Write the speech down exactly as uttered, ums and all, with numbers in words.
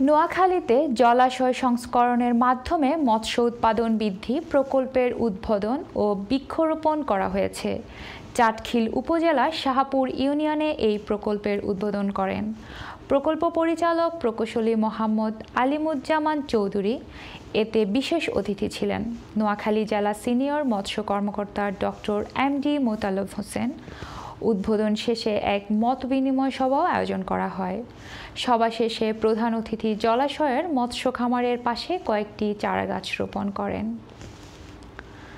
नोआखालीते जलाशय संस्करणेर माध्यमे मत्स्य उत्पादन बृद्धि प्रकल्पेर उद्बोधन और वृक्षरोपण करा हयेछे। चाटखिल उपजेला शाहपुर इউনিয়নে এই प्रकल्पेर उद्बोधन करें प्रकल्प परिचालक प्रकौशली मोहम्मद आलिमुज्जामान चौधरी एते विशेष अतिथि छिलेन। नोआखाली जिला सिनियर मत्स्य कर्मकर्ता doctor M D Motaleb Hossain उद्बोधन शेषे एक मत विनिमय सभा आयोजन करा हय। सभा शेषे प्रधान अतिथि जलाशयेर मत्स्य खामारेर पाशे कयेकटी चारा गाछ रोपण करें।